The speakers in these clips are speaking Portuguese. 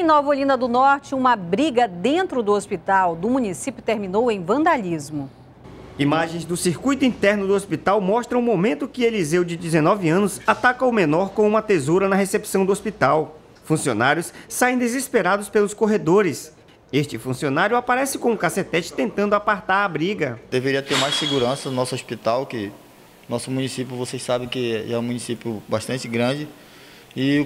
Em Nova Olinda do Norte, uma briga dentro do hospital do município terminou em vandalismo. Imagens do circuito interno do hospital mostram o momento que Eliseu, de 19 anos, ataca o menor com uma tesoura na recepção do hospital. Funcionários saem desesperados pelos corredores. Este funcionário aparece com um cacetete tentando apartar a briga. Deveria ter mais segurança no nosso hospital, que nosso município, vocês sabem que é um município bastante grande. E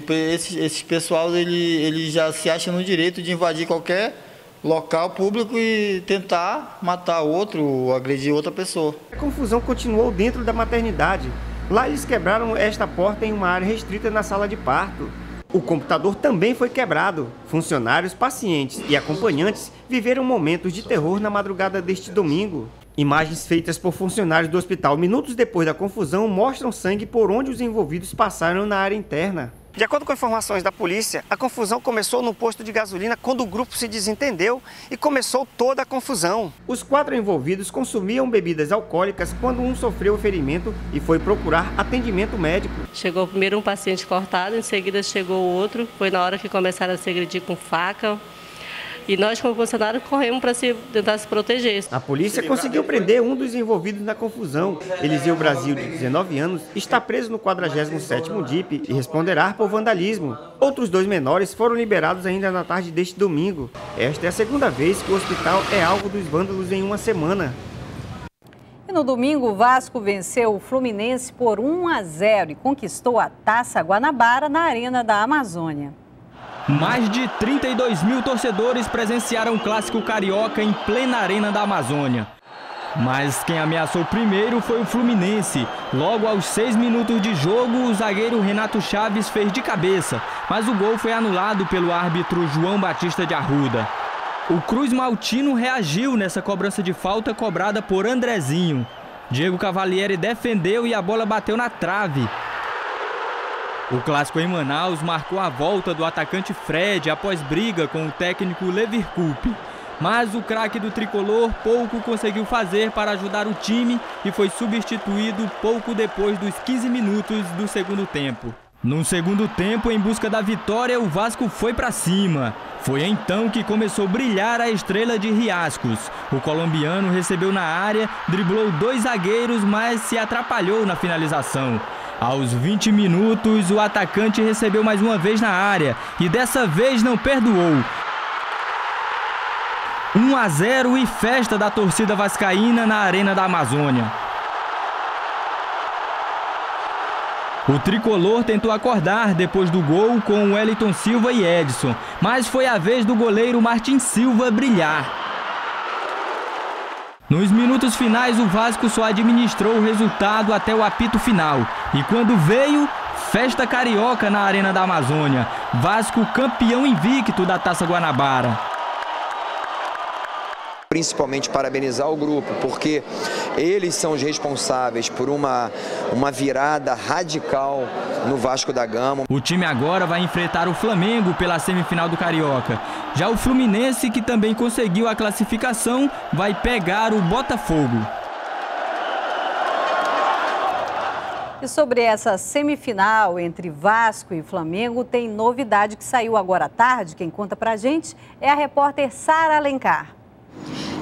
esse pessoal ele já se acha no direito de invadir qualquer local público e tentar matar outro ou agredir outra pessoa. A confusão continuou dentro da maternidade. Lá eles quebraram esta porta em uma área restrita na sala de parto. O computador também foi quebrado. Funcionários, pacientes e acompanhantes viveram momentos de terror na madrugada deste domingo. Imagens feitas por funcionários do hospital minutos depois da confusão mostram sangue por onde os envolvidos passaram na área interna. De acordo com informações da polícia, a confusão começou num posto de gasolina quando o grupo se desentendeu e começou toda a confusão. Os 4 envolvidos consumiam bebidas alcoólicas quando um sofreu ferimento e foi procurar atendimento médico. Chegou primeiro um paciente cortado, em seguida chegou o outro. Foi na hora que começaram a se agredir com faca. E nós, como funcionários, corremos para tentar se proteger. A polícia conseguiu prender um dos envolvidos na confusão. Eliseu Brasil, de 19 anos, está preso no 47º DIP e responderá por vandalismo. Outros 2 menores foram liberados ainda na tarde deste domingo. Esta é a 2ª vez que o hospital é alvo dos vândalos em uma semana. E no domingo, o Vasco venceu o Fluminense por 1-0 e conquistou a Taça Guanabara na Arena da Amazônia. Mais de 32 mil torcedores presenciaram o clássico carioca em plena Arena da Amazônia. Mas quem ameaçou primeiro foi o Fluminense. Logo aos 6 minutos de jogo, o zagueiro Renato Chaves fez de cabeça, mas o gol foi anulado pelo árbitro João Batista de Arruda. O Cruz Maltino reagiu nessa cobrança de falta cobrada por Andrezinho. Diego Cavalieri defendeu e a bola bateu na trave. O clássico em Manaus marcou a volta do atacante Fred após briga com o técnico Leverkup. Mas o craque do tricolor pouco conseguiu fazer para ajudar o time e foi substituído pouco depois dos 15 minutos do segundo tempo. No segundo tempo, em busca da vitória, o Vasco foi para cima. Foi então que começou a brilhar a estrela de Riascos. O colombiano recebeu na área, driblou 2 zagueiros, mas se atrapalhou na finalização. Aos 20 minutos, o atacante recebeu mais uma vez na área e dessa vez não perdoou. 1-0 e festa da torcida vascaína na Arena da Amazônia. O tricolor tentou acordar depois do gol com Wellington Silva e Edson, mas foi a vez do goleiro Martin Silva brilhar. Nos minutos finais, o Vasco só administrou o resultado até o apito final. E quando veio, festa carioca na Arena da Amazônia. Vasco campeão invicto da Taça Guanabara. Principalmente parabenizar o grupo, porque eles são os responsáveis por uma virada radical no Vasco da Gama. O time agora vai enfrentar o Flamengo pela semifinal do Carioca. Já o Fluminense, que também conseguiu a classificação, vai pegar o Botafogo. E sobre essa semifinal entre Vasco e Flamengo, tem novidade que saiu agora à tarde. Quem conta pra gente é a repórter Sara Alencar.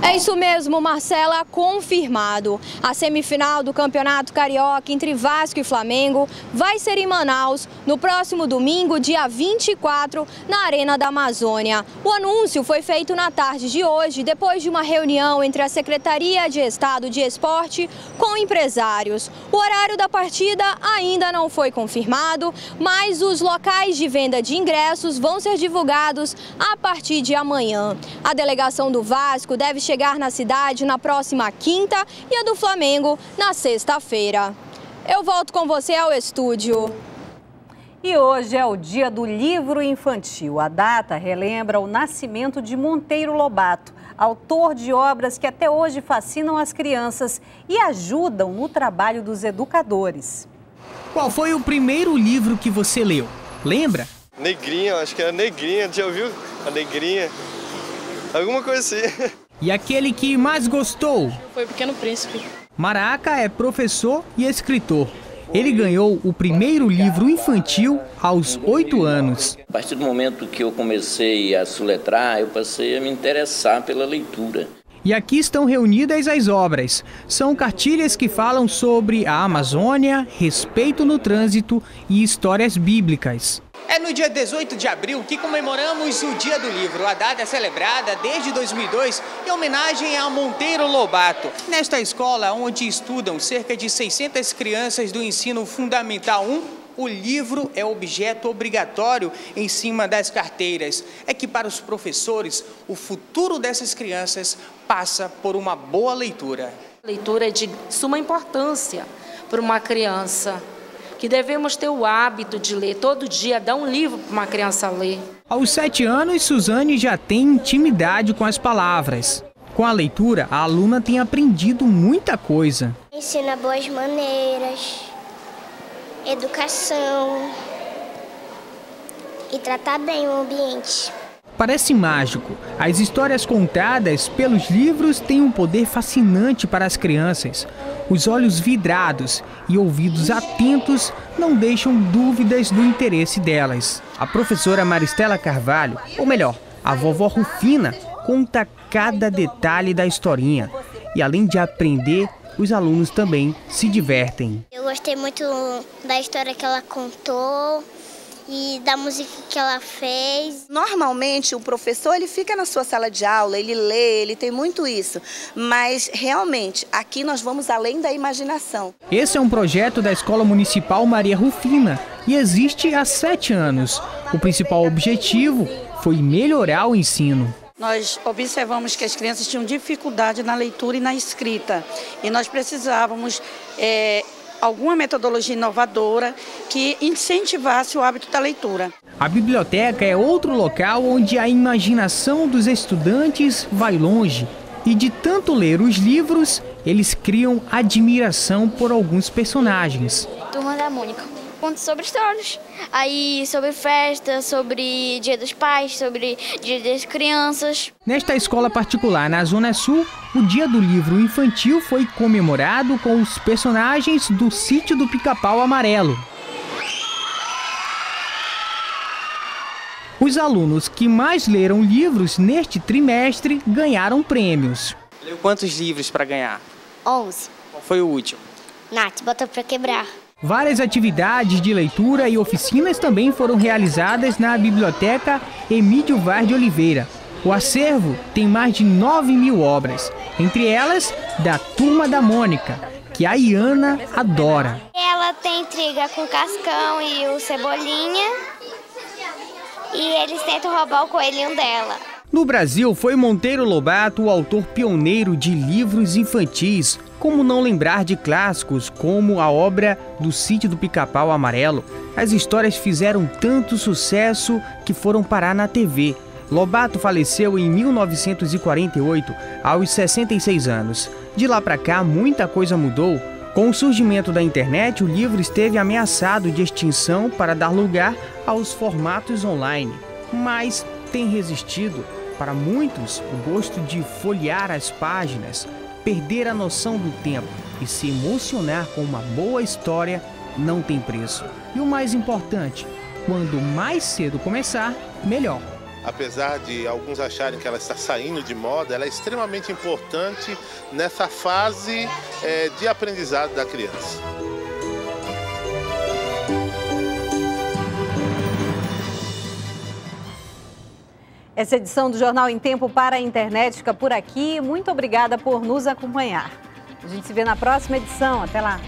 É isso mesmo, Marcela, confirmado. A semifinal do Campeonato Carioca entre Vasco e Flamengo vai ser em Manaus, no próximo domingo, dia 24, na Arena da Amazônia. O anúncio foi feito na tarde de hoje, depois de uma reunião entre a Secretaria de Estado de Esporte com empresários. O horário da partida ainda não foi confirmado, mas os locais de venda de ingressos vão ser divulgados a partir de amanhã. A delegação do Vasco deve chegar na cidade na próxima quinta e a do Flamengo na sexta-feira. Eu volto com você ao estúdio. E hoje é o Dia do Livro Infantil. A data relembra o nascimento de Monteiro Lobato, autor de obras que até hoje fascinam as crianças e ajudam no trabalho dos educadores. Qual foi o primeiro livro que você leu? Lembra? Negrinha, acho que era Negrinha. Já ouviu? A Negrinha. Alguma coisa assim. E aquele que mais gostou? Foi o Pequeno Príncipe. Maraca é professor e escritor. Ele ganhou o primeiro livro infantil aos 8 anos. A partir do momento que eu comecei a soletrar, eu passei a me interessar pela leitura. E aqui estão reunidas as obras. São cartilhas que falam sobre a Amazônia, respeito no trânsito e histórias bíblicas. É no dia 18 de abril que comemoramos o Dia do Livro. A data é celebrada desde 2002 em homenagem a Monteiro Lobato. Nesta escola, onde estudam cerca de 600 crianças do ensino fundamental 1, o livro é objeto obrigatório em cima das carteiras. É que para os professores, o futuro dessas crianças passa por uma boa leitura. A leitura é de suma importância para uma criança, que devemos ter o hábito de ler todo dia, dar um livro para uma criança ler. Aos 7 anos, Suzane já tem intimidade com as palavras. Com a leitura, a aluna tem aprendido muita coisa. Ensina boas maneiras, educação e tratar bem o ambiente. Parece mágico. As histórias contadas pelos livros têm um poder fascinante para as crianças. Os olhos vidrados e ouvidos atentos não deixam dúvidas do interesse delas. A professora Maristela Carvalho, ou melhor, a vovó Rufina, conta cada detalhe da historinha. E além de aprender, os alunos também se divertem. Eu gostei muito da história que ela contou e da música que ela fez. Normalmente o professor ele fica na sua sala de aula, ele lê, ele tem muito isso. Mas realmente aqui nós vamos além da imaginação. Esse é um projeto da Escola Municipal Maria Rufina e existe há 7 anos. O principal objetivo foi melhorar o ensino. Nós observamos que as crianças tinham dificuldade na leitura e na escrita. E nós precisávamos alguma metodologia inovadora que incentivasse o hábito da leitura. A biblioteca é outro local onde a imaginação dos estudantes vai longe. E de tanto ler os livros, eles criam admiração por alguns personagens. Turma da Mônica. Conto sobre histórias, aí sobre festa, sobre Dia dos Pais, sobre Dia das Crianças. Nesta escola particular na Zona Sul, o Dia do Livro Infantil foi comemorado com os personagens do Sítio do Pica-Pau Amarelo. Os alunos que mais leram livros neste trimestre ganharam prêmios. Leu quantos livros para ganhar? 11. Qual foi o último? Nath, bota pra quebrar. Várias atividades de leitura e oficinas também foram realizadas na Biblioteca Emílio Var de Oliveira. O acervo tem mais de 9.000 obras, entre elas da Turma da Mônica, que a Iana adora. Ela tem intriga com o Cascão e o Cebolinha e eles tentam roubar o coelhinho dela. No Brasil, foi Monteiro Lobato o autor pioneiro de livros infantis. Como não lembrar de clássicos como a obra do Sítio do Pica-Pau Amarelo? As histórias fizeram tanto sucesso que foram parar na TV. Lobato faleceu em 1948, aos 66 anos. De lá para cá, muita coisa mudou. Com o surgimento da internet, o livro esteve ameaçado de extinção para dar lugar aos formatos online. Mas tem resistido. Para muitos, o gosto de folhear as páginas, perder a noção do tempo e se emocionar com uma boa história não tem preço. E o mais importante, quando mais cedo começar, melhor. Apesar de alguns acharem que ela está saindo de moda, ela é extremamente importante nessa fase de aprendizado da criança. Essa edição do Jornal em Tempo para a Internet fica por aqui. Muito obrigada por nos acompanhar. A gente se vê na próxima edição. Até lá!